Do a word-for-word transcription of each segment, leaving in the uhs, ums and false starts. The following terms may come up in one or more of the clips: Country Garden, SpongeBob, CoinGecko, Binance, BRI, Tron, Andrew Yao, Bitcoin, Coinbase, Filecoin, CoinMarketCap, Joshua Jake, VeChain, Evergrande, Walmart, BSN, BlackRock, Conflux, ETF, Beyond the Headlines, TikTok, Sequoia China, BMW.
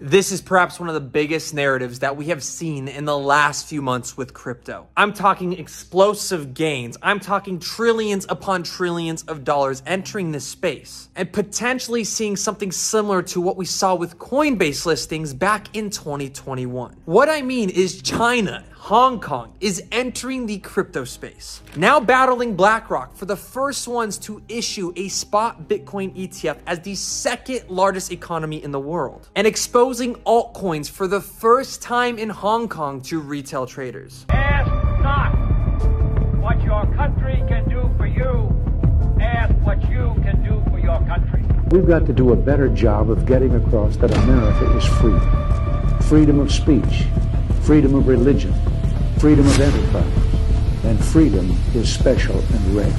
This is perhaps one of the biggest narratives that we have seen in the last few months with crypto. I'm talking explosive gains. I'm talking trillions upon trillions of dollars entering this space and potentially seeing something similar to what we saw with Coinbase listings back in twenty twenty-one. What I mean is China, Hong Kong is entering the crypto space, now battling BlackRock for the first ones to issue a spot Bitcoin E T F as the second largest economy in the world and exposed Exposing altcoins for the first time in Hong Kong to retail traders. Ask not what your country can do for you, ask what you can do for your country. We've got to do a better job of getting across that America is free. Freedom of speech, freedom of religion, freedom of enterprise, and freedom is special and rare.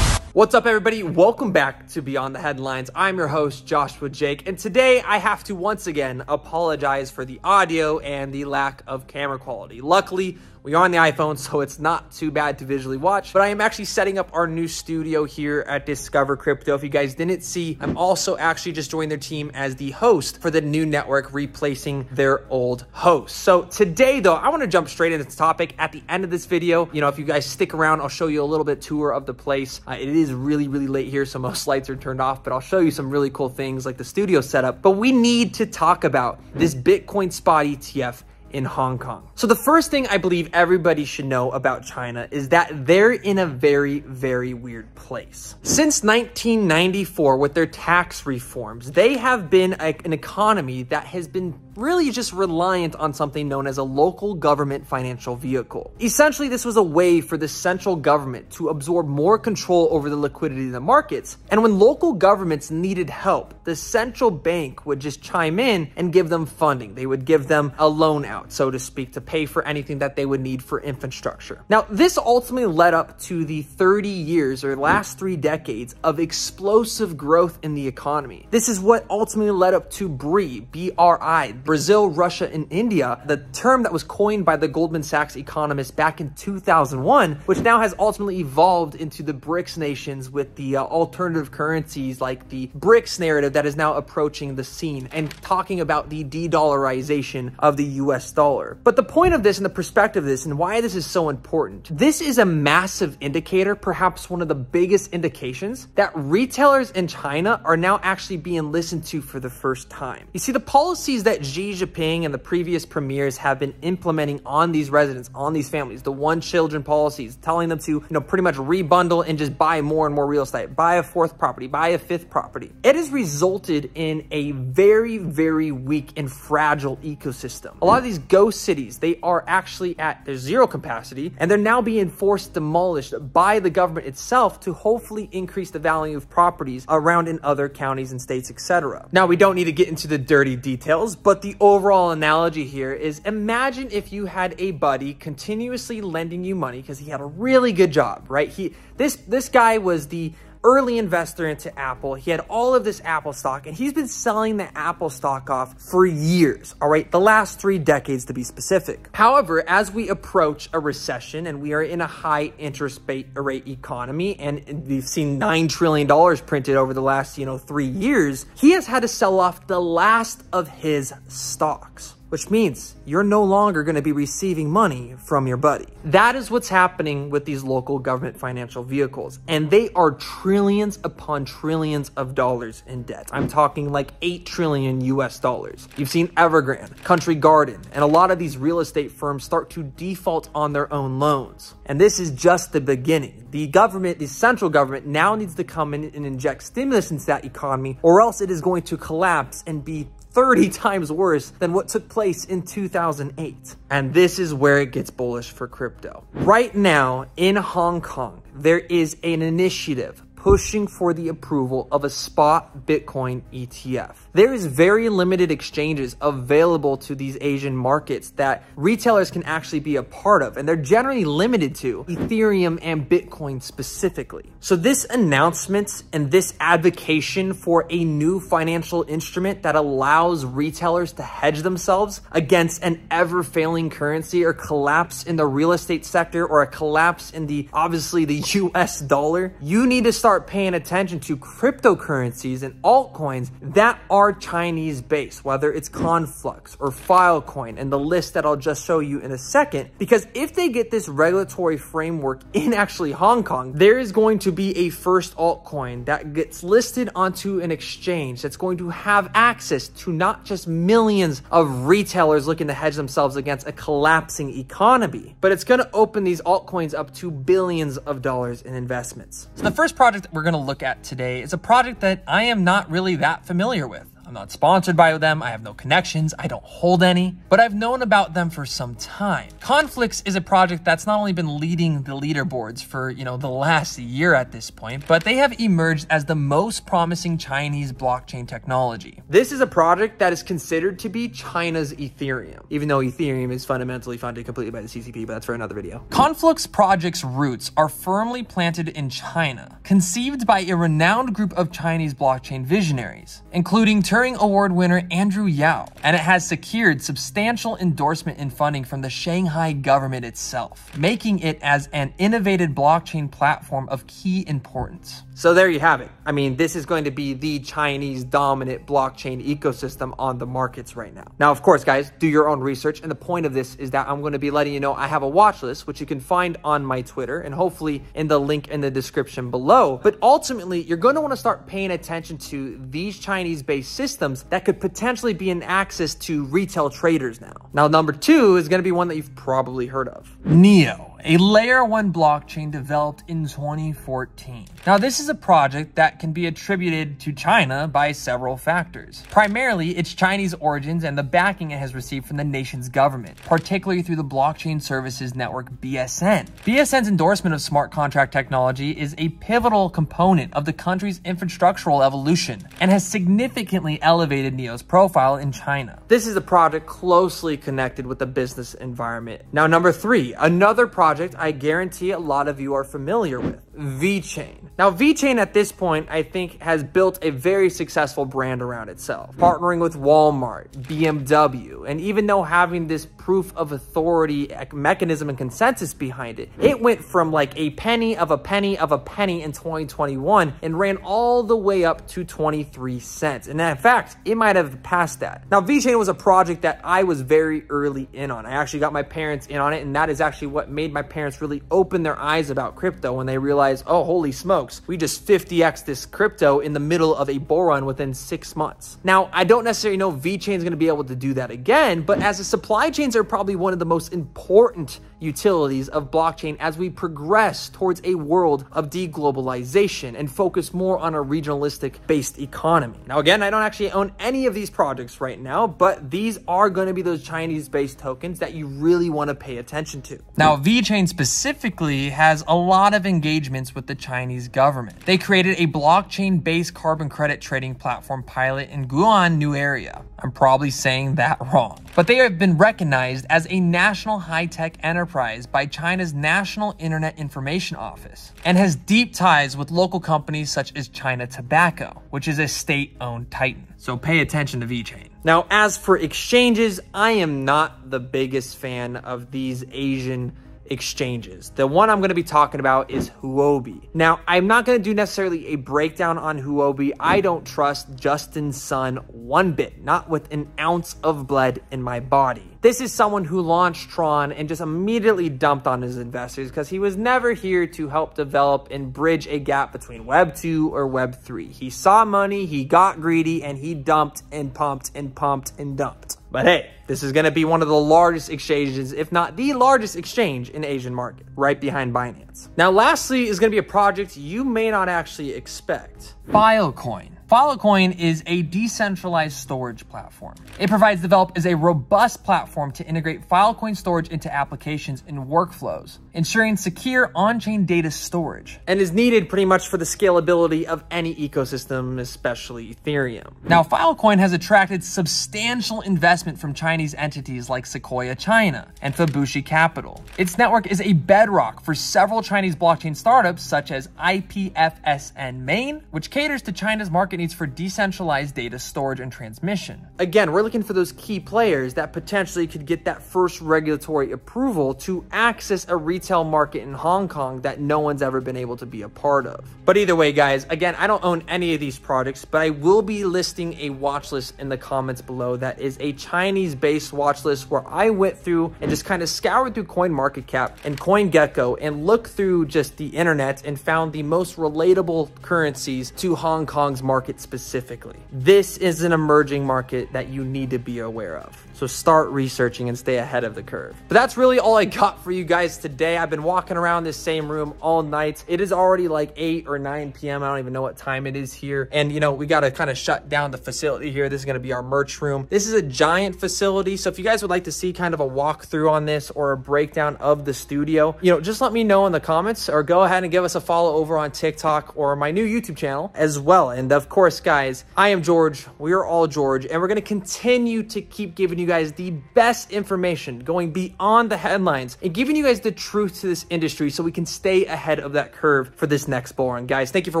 What's up, everybody? Welcome back to Beyond the Headlines. I'm your host, Joshua Jake, and today I have to once again apologize for the audio and the lack of camera quality. Luckily, we are on the iPhone, so it's not too bad to visually watch, but I am actually setting up our new studio here at Discover Crypto. If you guys didn't see, I'm also actually just joined their team as the host for the new network, replacing their old host. So today though, I wanna jump straight into the topic. At the end of this video, you know, if you guys stick around, I'll show you a little bit tour of the place. Uh, it is really, really late here, so most lights are turned off, but I'll show you some really cool things like the studio setup. But we need to talk about this Bitcoin spot E T F in Hong Kong. So the first thing I believe everybody should know about China is that they're in a very, very weird place. Since nineteen ninety-four, with their tax reforms, they have been a, an economy that has been really just reliant on something known as a local government financial vehicle. Essentially, this was a way for the central government to absorb more control over the liquidity of the markets. And when local governments needed help, the central bank would just chime in and give them funding. They would give them a loan out, so to speak, to pay for anything that they would need for infrastructure. Now, this ultimately led up to the thirty years or last three decades of explosive growth in the economy. This is what ultimately led up to B R I, B R I, Brazil, Russia, and India, the term that was coined by the Goldman Sachs economist back in two thousand one, which now has ultimately evolved into the BRICS nations with the uh, alternative currencies like the BRICS narrative that is now approaching the scene and talking about the de-dollarization of the U S dollar. But the point of this and the perspective of this and why this is so important, this is a massive indicator, perhaps one of the biggest indications that retailers in China are now actually being listened to for the first time. You see, the policies that Xi Jinping and the previous premiers have been implementing on these residents, on these families, the one children policies, telling them to, you know, pretty much rebundle and just buy more and more real estate, buy a fourth property, buy a fifth property. It has resulted in a very, very weak and fragile ecosystem. A lot of these ghost cities, they are actually at their zero capacity, and they're now being forced demolished by the government itself to hopefully increase the value of properties around in other counties and states, et cetera. Now, we don't need to get into the dirty details, but But the overall analogy here is imagine if you had a buddy continuously lending you money because he had a really good job, right? He this this guy was the early investor into Apple. He had all of this Apple stock, and he's been selling the Apple stock off for years, all right? The last three decades to be specific. However, as we approach a recession and we are in a high interest rate economy, and we've seen nine trillion dollars printed over the last, you know, three years, he has had to sell off the last of his stocks, which means you're no longer gonna be receiving money from your buddy. That is what's happening with these local government financial vehicles. And they are trillions upon trillions of dollars in debt. I'm talking like eight trillion U S dollars. You've seen Evergrande, Country Garden, and a lot of these real estate firms start to default on their own loans. And this is just the beginning. The government, the central government, now needs to come in and inject stimulus into that economy, or else it is going to collapse and be thirty times worse than what took place in two thousand eight. And this is where it gets bullish for crypto. Right now in Hong Kong, there is an initiative pushing for the approval of a spot Bitcoin E T F. There is very limited exchanges available to these Asian markets that retailers can actually be a part of, and they're generally limited to Ethereum and Bitcoin specifically. So this announcement and this advocation for a new financial instrument that allows retailers to hedge themselves against an ever-failing currency or collapse in the real estate sector or a collapse in the, obviously, the U S dollar, you need to start start paying attention to cryptocurrencies and altcoins that are Chinese-based, whether it's Conflux or Filecoin and the list that I'll just show you in a second, because if they get this regulatory framework in actually Hong Kong, there is going to be a first altcoin that gets listed onto an exchange that's going to have access to not just millions of retailers looking to hedge themselves against a collapsing economy, but it's going to open these altcoins up to billions of dollars in investments. So the first project that we're going to look at today is a project that I am not really that familiar with. I'm not sponsored by them, I have no connections, I don't hold any, but I've known about them for some time. Conflux is a project that's not only been leading the leaderboards for, you know, the last year at this point, but they have emerged as the most promising Chinese blockchain technology. This is a project that is considered to be China's Ethereum, even though Ethereum is fundamentally funded completely by the C C P, but that's for another video. Conflux project's roots are firmly planted in China, conceived by a renowned group of Chinese blockchain visionaries, including Turing Award winner Andrew Yao, and it has secured substantial endorsement and funding from the Shanghai government itself, making it as an innovative blockchain platform of key importance. So there you have it. I mean, this is going to be the Chinese dominant blockchain ecosystem on the markets right now. Now, of course, guys, do your own research. And the point of this is that I'm going to be letting you know I have a watch list, which you can find on my Twitter and hopefully in the link in the description below. But ultimately, you're going to want to start paying attention to these Chinese-based systems systems that could potentially be an access to retail traders now. Now, number two is going to be one that you've probably heard of. NEO, a layer one blockchain developed in twenty fourteen. Now, this is a project that can be attributed to China by several factors. Primarily, its Chinese origins and the backing it has received from the nation's government, particularly through the blockchain services network B S N. B S N's endorsement of smart contract technology is a pivotal component of the country's infrastructural evolution and has significantly elevated NEO's profile in China. This is a project closely connected with the business environment. Now, number three, another project Project I guarantee a lot of you are familiar with, VeChain. Now, VeChain at this point, I think, has built a very successful brand around itself, partnering with Walmart, B M W, and even though having this proof of authority mechanism and consensus behind it, it went from like a penny of a penny of a penny in twenty twenty-one and ran all the way up to twenty-three cents. And in fact, it might have passed that. Now, VeChain was a project that I was very early in on. I actually got my parents in on it, and that is actually what made my parents really open their eyes about crypto when they realized, oh, holy smokes, we just fifty X this crypto in the middle of a bull run within six months. Now, I don't necessarily know VeChain is going to be able to do that again, but as the supply chains are probably one of the most important utilities of blockchain as we progress towards a world of deglobalization and focus more on a regionalistic based economy. Now, again, I don't actually own any of these projects right now, but these are going to be those Chinese based tokens that you really want to pay attention to. Now, VeChain VeChain specifically has a lot of engagements with the Chinese government. They created a blockchain-based carbon credit trading platform pilot in Guan, New Area. I'm probably saying that wrong. But they have been recognized as a national high-tech enterprise by China's National Internet Information Office and has deep ties with local companies such as China Tobacco, which is a state-owned titan. So pay attention to VeChain. Now, as for exchanges, I am not the biggest fan of these Asian exchanges. The one I'm going to be talking about is Huobi. Now, I'm not going to do necessarily a breakdown on Huobi. I don't trust Justin Sun one bit, not with an ounce of blood in my body. This is someone who launched Tron and just immediately dumped on his investors because he was never here to help develop and bridge a gap between Web two or Web three. He saw money, he got greedy, and he dumped and pumped and pumped and dumped. But hey, this is going to be one of the largest exchanges, if not the largest exchange in the Asian market, right behind Binance. Now, lastly is going to be a project you may not actually expect. Filecoin. Filecoin is a decentralized storage platform. It provides developers as a robust platform to integrate Filecoin storage into applications and workflows, ensuring secure on-chain data storage, and is needed pretty much for the scalability of any ecosystem, especially Ethereum. Now, Filecoin has attracted substantial investment from Chinese entities like Sequoia China and Fabushi Capital. Its network is a bedrock for several Chinese blockchain startups such as I P F S N Main, which caters to China's market needs for decentralized data storage and transmission. Again, we're looking for those key players that potentially could get that first regulatory approval to access a retail market in Hong Kong that no one's ever been able to be a part of. But either way, guys, again, I don't own any of these products, but I will be listing a watch list in the comments below that is a Chinese-based watch list where I went through and just kind of scoured through CoinMarketCap and CoinGecko and looked through just the internet and found the most relatable currencies to Hong Kong's market specifically. This is an emerging market that you need to be aware of. So start researching and stay ahead of the curve. But that's really all I got for you guys today. I've been walking around this same room all night. It is already like eight or nine P M I don't even know what time it is here. And you know, we got to kind of shut down the facility here. This is going to be our merch room. This is a giant facility. So if you guys would like to see kind of a walkthrough on this or a breakdown of the studio, you know, just let me know in the comments or go ahead and give us a follow over on TikTok or my new YouTube channel as well. And of course, guys, I am George. We are all George, and we're going to continue to keep giving you guys the best information, going beyond the headlines and giving you guys the truth to this industry so we can stay ahead of that curve for this next bull run. Guys, thank you for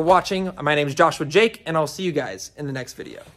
watching. My name is Joshua Jake, and I'll see you guys in the next video.